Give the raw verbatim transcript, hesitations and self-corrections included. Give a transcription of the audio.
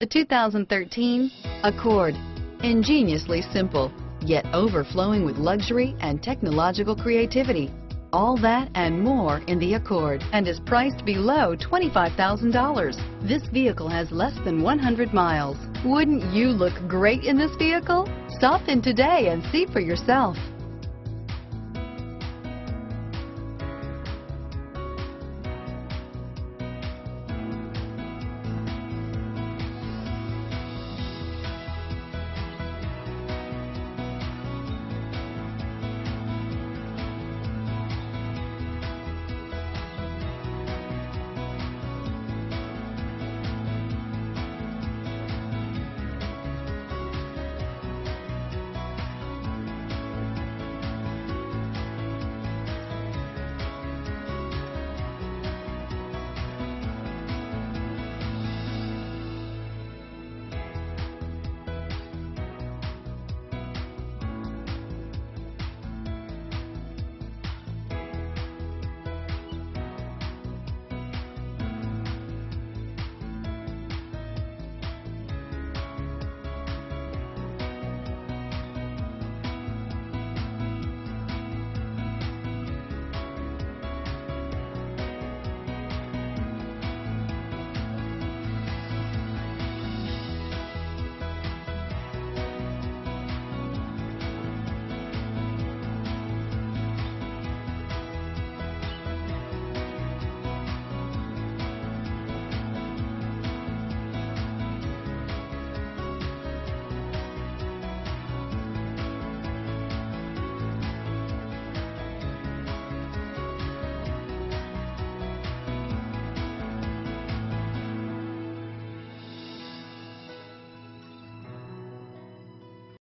The two thousand thirteen Accord. Ingeniously simple, yet overflowing with luxury and technological creativity. All that and more in the Accord, and is priced below twenty-five thousand dollars. This vehicle has less than one hundred miles. Wouldn't you look great in this vehicle? Stop in today and see for yourself.